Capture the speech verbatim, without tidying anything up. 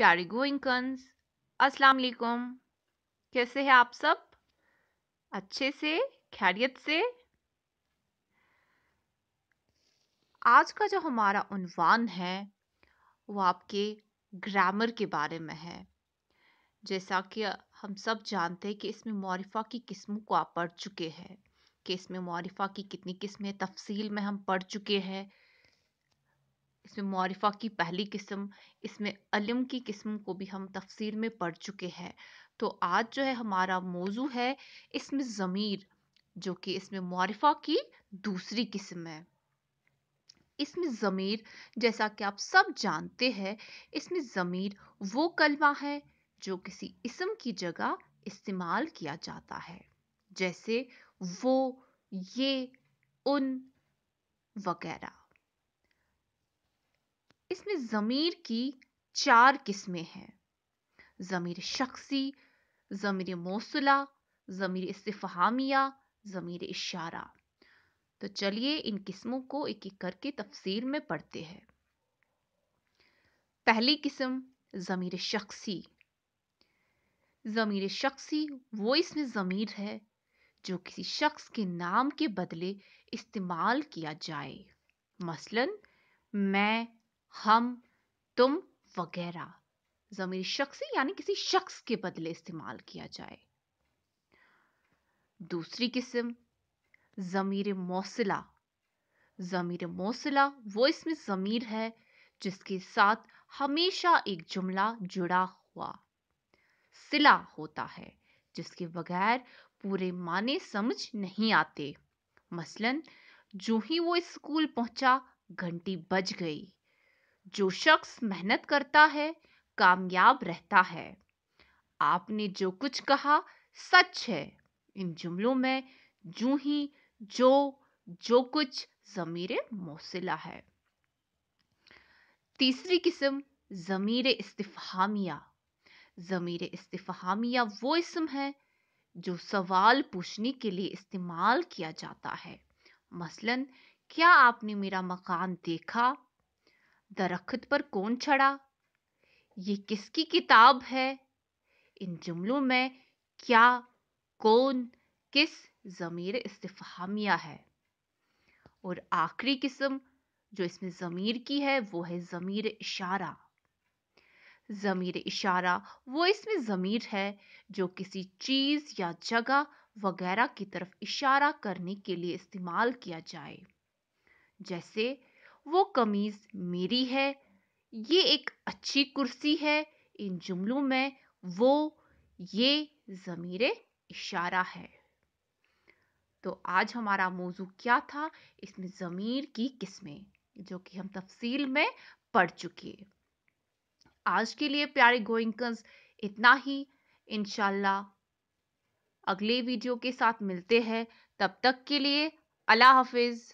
प्यारे गोइंकन्स, अस्सलाम वालेकुम। कैसे हैं आप सब? अच्छे से, खैरियत से। आज का जो हमारा उन्वान है वो आपके ग्रामर के बारे में है। जैसा कि हम सब जानते हैं कि इसमें मौरिफ़ा की किस्मों को आप पढ़ चुके हैं, कि इसमें मौरिफ़ा की कितनी किस्में तफसील में हम पढ़ चुके हैं। इसमें मौरिफ़ा की पहली किस्म, इसमें अलम की किस्म को भी हम तफसील में पढ़ चुके हैं। तो आज जो है हमारा मौजू है इसमें ज़मीर, जो कि इसमें मौरिफ़ा की दूसरी किस्म है। इसमें ज़मीर, जैसा कि आप सब जानते हैं, इसमें ज़मीर वो कलमा है जो किसी इसम की जगह इस्तेमाल किया जाता है, जैसे वो, ये, उन वगैरह। इसमें ज़मीर की चार किस्में हैं: ज़मीर शख्सी, ज़मीर मौसला, ज़मीर इस्तिफ़हामिया, ज़मीर इशारा। तो चलिए इन किस्मों को एक एक करके तफसील में पढ़ते हैं। पहली किस्म ज़मीर शख्सी। ज़मीर शख्सी वो इसमें ज़मीर है जो किसी शख्स के नाम के बदले इस्तेमाल किया जाए, मसलन मैं, हम, तुम वगैरह। ज़मीर शख्सी यानी किसी शख्स के बदले इस्तेमाल किया जाए। दूसरी किस्म ज़मीर मौसला। ज़मीर मौसला वो इसमें ज़मीर है जिसके साथ हमेशा एक जुमला जुड़ा हुआ सिला होता है, जिसके बगैर पूरे माने समझ नहीं आते। मसलन जो ही वो स्कूल पहुंचा, घंटी बज गई। जो शख्स मेहनत करता है कामयाब रहता है। आपने जो कुछ कहा सच है। इन जुमलों में जूं ही, जो, जो कुछ ज़मीर मौसिला है। तीसरी किस्म ज़मीर इस्तिफ़हामिया। ज़मीर इस्तिफ़हामिया वो इसम है जो सवाल पूछने के लिए इस्तेमाल किया जाता है, मसलन क्या आपने मेरा मकान देखा? दरख्त पर कौन चढ़ा? ये किसकी किताब है? इन जुमलों में क्या, कौन, किस ज़मीर इस्तिफ़हामिया है। और आखिरी किस्म जो इसमें ज़मीर की है वो है ज़मीर इशारा। ज़मीर इशारा वो इसमें ज़मीर है जो किसी चीज़ या जगह वगैरह की तरफ इशारा करने के लिए इस्तेमाल किया जाए, जैसे वो कमीज़ मेरी है, ये एक अच्छी कुर्सी है। इन जुमलों में वो, ये ज़मीरे इशारा है। तो आज हमारा मौजू क्या था? इसमें ज़मीर की किस्में, जो कि हम तफसील में पढ़ चुके। आज के लिए प्यारे गोइंकन्स इतना ही। इंशाल्लाह अगले वीडियो के साथ मिलते हैं। तब तक के लिए अल्लाह हाफिज़।